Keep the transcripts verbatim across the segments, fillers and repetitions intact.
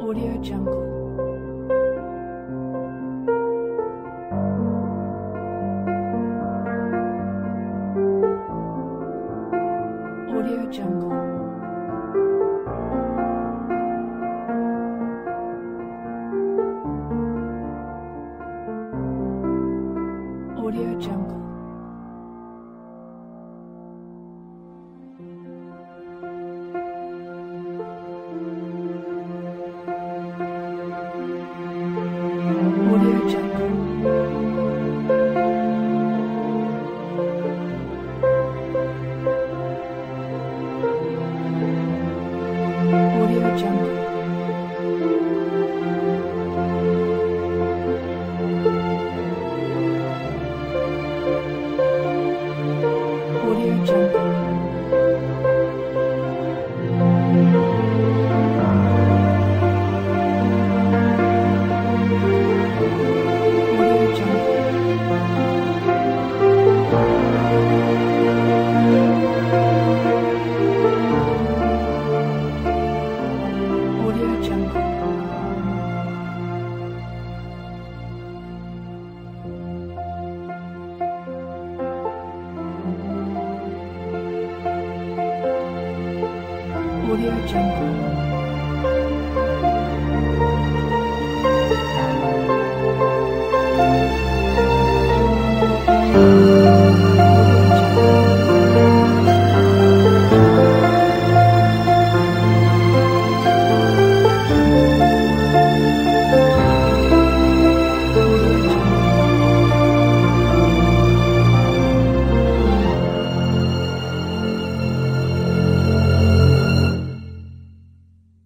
Audio Jungle. Audio Jungle. Audio Jungle. Audio Jungle. Audio Jungle. Audio Jungle. Audio Jungle.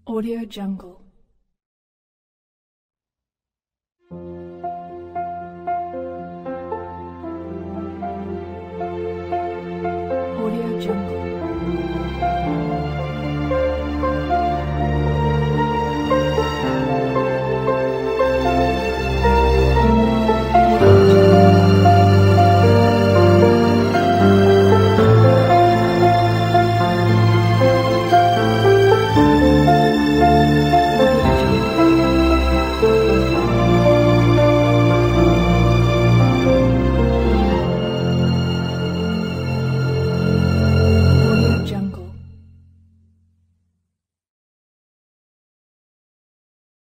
Audio Jungle.